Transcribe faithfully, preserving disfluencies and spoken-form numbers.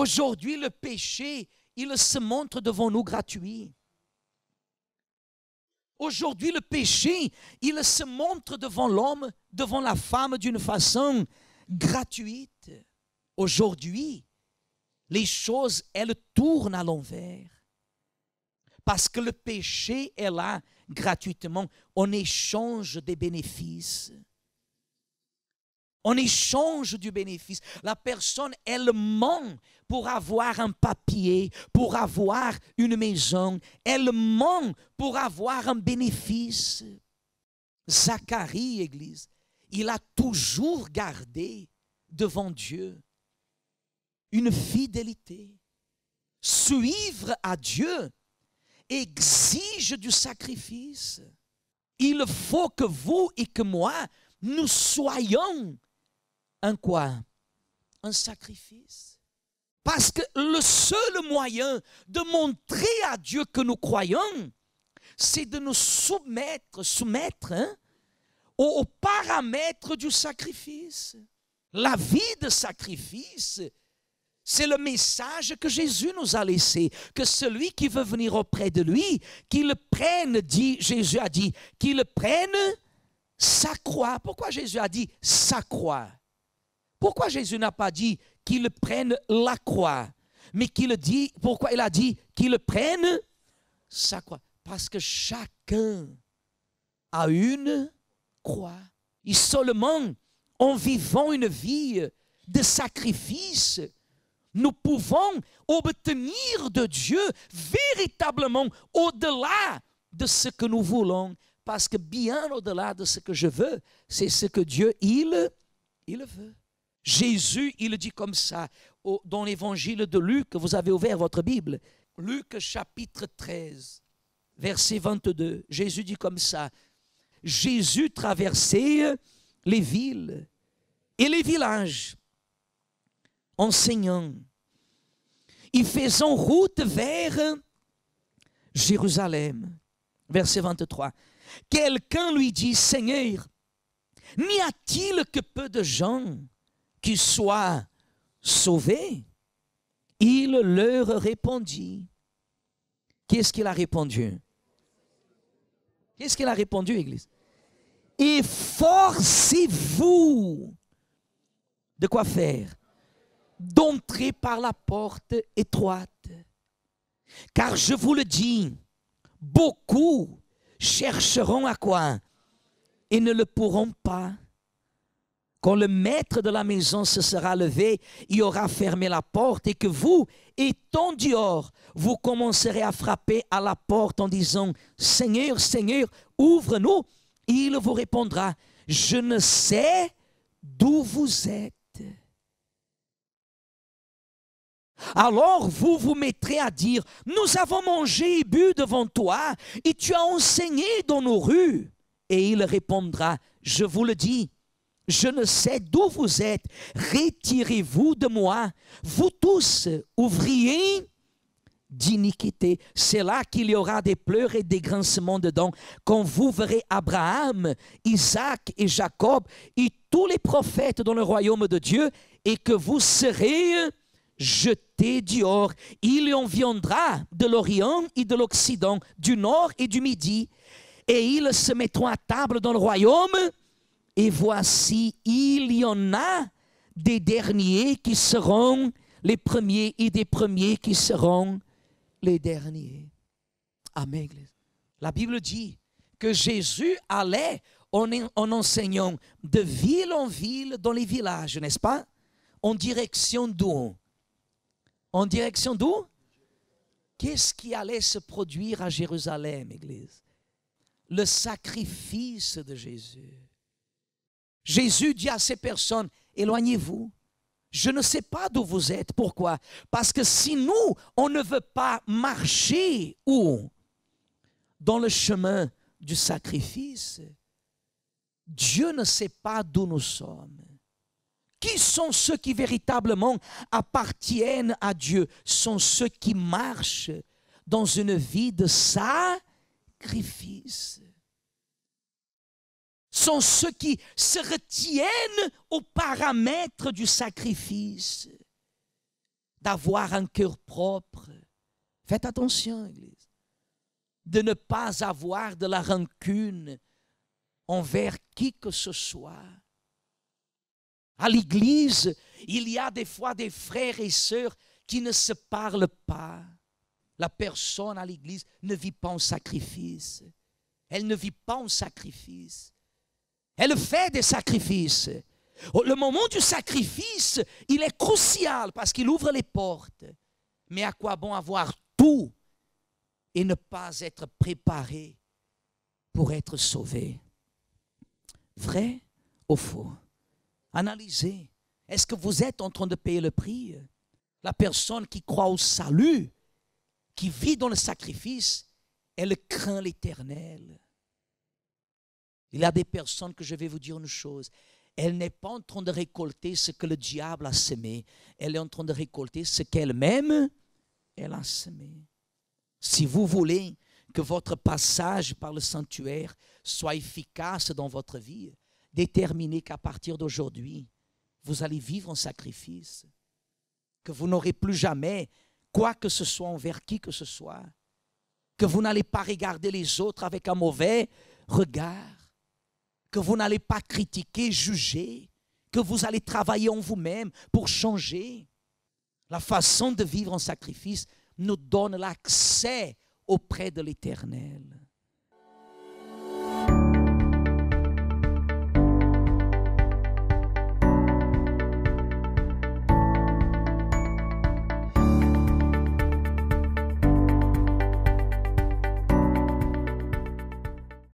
Aujourd'hui, le péché, il se montre devant nous gratuit. Aujourd'hui, le péché, il se montre devant l'homme, devant la femme d'une façon gratuite. Aujourd'hui, les choses, elles tournent à l'envers. Parce que le péché est là gratuitement. On échange des bénéfices. On échange du bénéfice. La personne, elle ment pour avoir un papier, pour avoir une maison. Elle ment pour avoir un bénéfice. Zacharie, Église, il a toujours gardé devant Dieu une fidélité. Suivre à Dieu exige du sacrifice. Il faut que vous et que moi, nous soyons un quoi? Un sacrifice. Parce que le seul moyen de montrer à Dieu que nous croyons, c'est de nous soumettre, soumettre hein, aux, aux paramètres du sacrifice. La vie de sacrifice, c'est le message que Jésus nous a laissé, que celui qui veut venir auprès de lui, qu'il prenne, dit, Jésus a dit, qu'il prenne sa croix. Pourquoi Jésus a dit sa croix? Pourquoi Jésus n'a pas dit qu'il prenne la croix? Mais qu'il dit, pourquoi il a dit qu'il prenne sa croix? Parce que chacun a une croix. Et seulement en vivant une vie de sacrifice, nous pouvons obtenir de Dieu véritablement au-delà de ce que nous voulons. Parce que bien au-delà de ce que je veux, c'est ce que Dieu, il, il veut. Jésus, il dit comme ça, au, dans l'évangile de Luc, vous avez ouvert votre Bible. Luc chapitre treize, verset vingt-deux, Jésus dit comme ça. Jésus traversait les villes et les villages, enseignant et faisant route vers Jérusalem. Verset vingt-trois. Quelqu'un lui dit, « Seigneur, n'y a-t-il que peu de gens qui soient sauvés ?» Il leur répondit. Qu'est-ce qu'il a répondu? Qu'est-ce qu'il a répondu, Église? « Efforcez-vous de quoi faire? D'entrer par la porte étroite. Car je vous le dis, beaucoup chercheront à quoi? Et ne le pourront pas. Quand le maître de la maison se sera levé, il aura fermé la porte et que vous, étant dehors, vous commencerez à frapper à la porte en disant, « Seigneur, Seigneur, ouvre-nous. » Il vous répondra, « Je ne sais d'où vous êtes. » Alors vous vous mettrez à dire, « Nous avons mangé et bu devant toi, et tu as enseigné dans nos rues. » Et il répondra, « Je vous le dis, je ne sais d'où vous êtes. Retirez-vous de moi, vous tous, ouvriers d'iniquité. C'est là qu'il y aura des pleurs et des grincements de dents. Quand vous verrez Abraham, Isaac et Jacob, et tous les prophètes dans le royaume de Dieu, et que vous serez... jeté dehors, il en viendra de l'Orient et de l'Occident, du Nord et du Midi, et ils se mettront à table dans le royaume, et voici, il y en a des derniers qui seront les premiers, et des premiers qui seront les derniers. » Amen. La Bible dit que Jésus allait en, en enseignant de ville en ville dans les villages, n'est-ce pas? En direction d'où? En direction d'où? Qu'est-ce qui allait se produire à Jérusalem, Église? Le sacrifice de Jésus. Jésus dit à ces personnes, éloignez-vous. Je ne sais pas d'où vous êtes. Pourquoi? Parce que si nous, on ne veut pas marcher où? Dans le chemin du sacrifice. Dieu ne sait pas d'où nous sommes. Qui sont ceux qui véritablement appartiennent à Dieu? Sont ceux qui marchent dans une vie de sacrifice. Sont ceux qui se retiennent aux paramètres du sacrifice. d'avoir un cœur propre. Faites attention, Église, de ne pas avoir de la rancune envers qui que ce soit. À l'Église, il y a des fois des frères et sœurs qui ne se parlent pas. La personne à l'Église ne vit pas en sacrifice. Elle ne vit pas en sacrifice. Elle fait des sacrifices. Le moment du sacrifice, il est crucial parce qu'il ouvre les portes. Mais à quoi bon avoir tout et ne pas être préparé pour être sauvé? Vrai ou faux? Analysez. Est-ce que vous êtes en train de payer le prix? La personne qui croit au salut, qui vit dans le sacrifice, elle craint l'Éternel. Il y a des personnes que je vais vous dire une chose. Elle n'est pas en train de récolter ce que le diable a semé. Elle est en train de récolter ce qu'elle-même, elle a semé. Si vous voulez que votre passage par le sanctuaire soit efficace dans votre vie, déterminez qu'à partir d'aujourd'hui, vous allez vivre en sacrifice, que vous n'aurez plus jamais quoi que ce soit envers qui que ce soit, que vous n'allez pas regarder les autres avec un mauvais regard, que vous n'allez pas critiquer, juger, que vous allez travailler en vous-même pour changer. La façon de vivre en sacrifice nous donne l'accès auprès de l'Éternel.